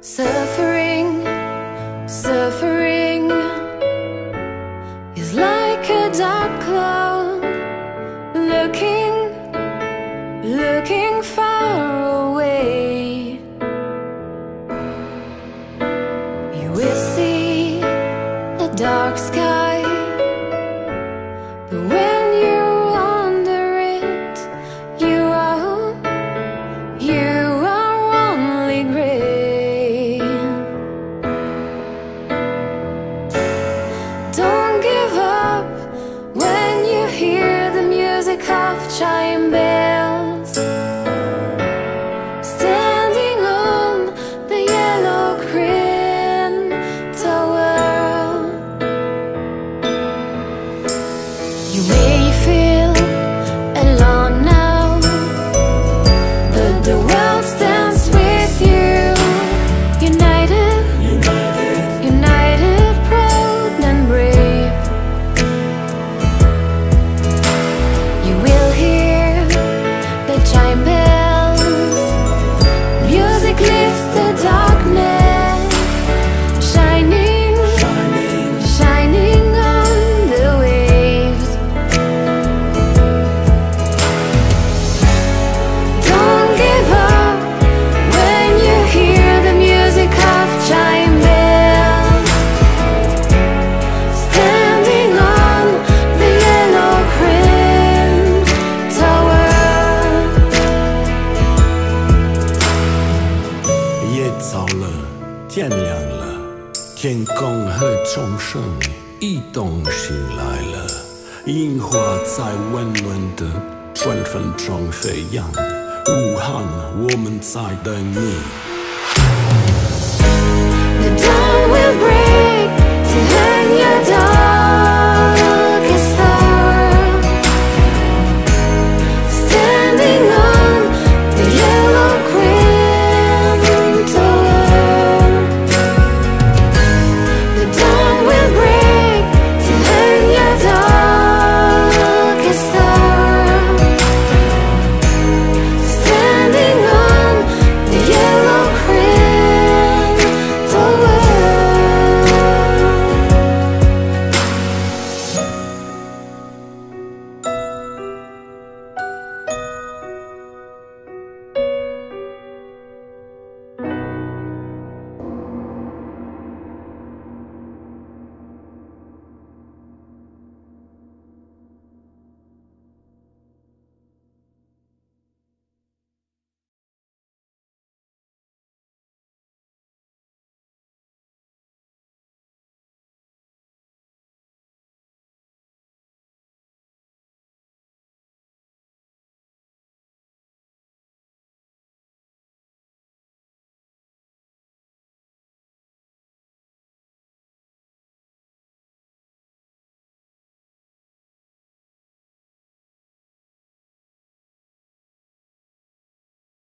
Suffering, suffering is like a dark cloud, looking far away. You will see a dark sky, but when you're under it, you are only gray. Don't give up when you hear the music of chime bells, standing on the yellow crane tower. You may feel alone now, but the world stands with you, united, proud and brave. You will hear the chime bells, music lifts the darkness, shining on the waves. Don't give up when you hear the music of chime bells, standing on the yellow crane tower. 夜早了，天亮了，天空和钟声一同醒来了。樱花在温暖的春风中飞扬，武汉，我们在等你。The dawn will break.